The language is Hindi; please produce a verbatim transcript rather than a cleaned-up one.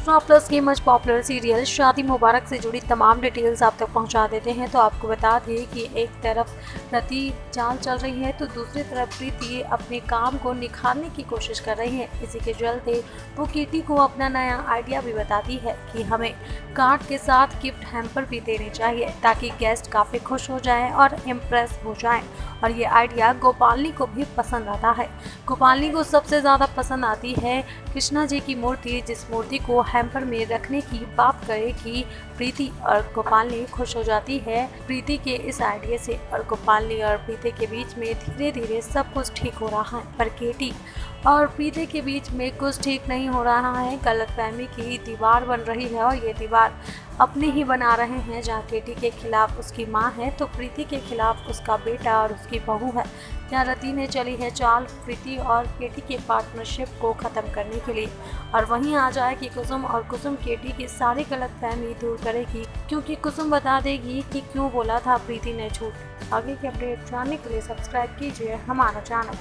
कृष्णा प्लस के much popular serial Shaadi Mubarak से जुड़ी तमाम डिटेल्स आप तक पहुंचा देते हैं। तो आपको बता दें कि एक तरफ रती चाल चल रही है तो दूसरी तरफ प्रीति अपने काम को निखारने की कोशिश कर रही है। इसी के चलते वो केटी को अपना नया आइडिया भी बताती है कि हमें कार्ड के साथ गिफ्ट हैम्पर भी देने चाहिए ताकि गेस्ट काफ़ी खुश हो जाएं और इम्प्रेस हो जाएं। और ये आइडिया गोपालनी को भी पसंद आता है। गोपालनी को सबसे ज़्यादा पसंद आती है कृष्णा जी की मूर्ति, जिस मूर्ति को हैम्पर में रखने की बात करे कि प्रीति और गोपालनी खुश हो जाती है प्रीति के इस आइडिया से। और गोपालनी और प्रीति के बीच में धीरे धीरे सब कुछ ठीक हो रहा है, पर केटी और प्रीति के बीच में कुछ ठीक नहीं हो रहा है। गलतफहमी की दीवार बन रही है और ये दीवार अपने ही बना रहे हैं, जहाँ केटी के खिलाफ उसकी माँ है तो प्रीति के खिलाफ उसका बेटा और उसकी बहू है। जहाँ रती ने चली है चाल प्रीति और केटी के पार्टनरशिप को ख़त्म करने के लिए। और वहीं आ जाए कि कुसुम, और कुसुम केटी की सारी गलतफहमी दूर करेगी क्योंकि कुसुम बता देगी कि क्यों बोला था प्रीति ने झूठ। आगे की अपडेट जानने के लिए सब्सक्राइब कीजिए हमारा चैनल।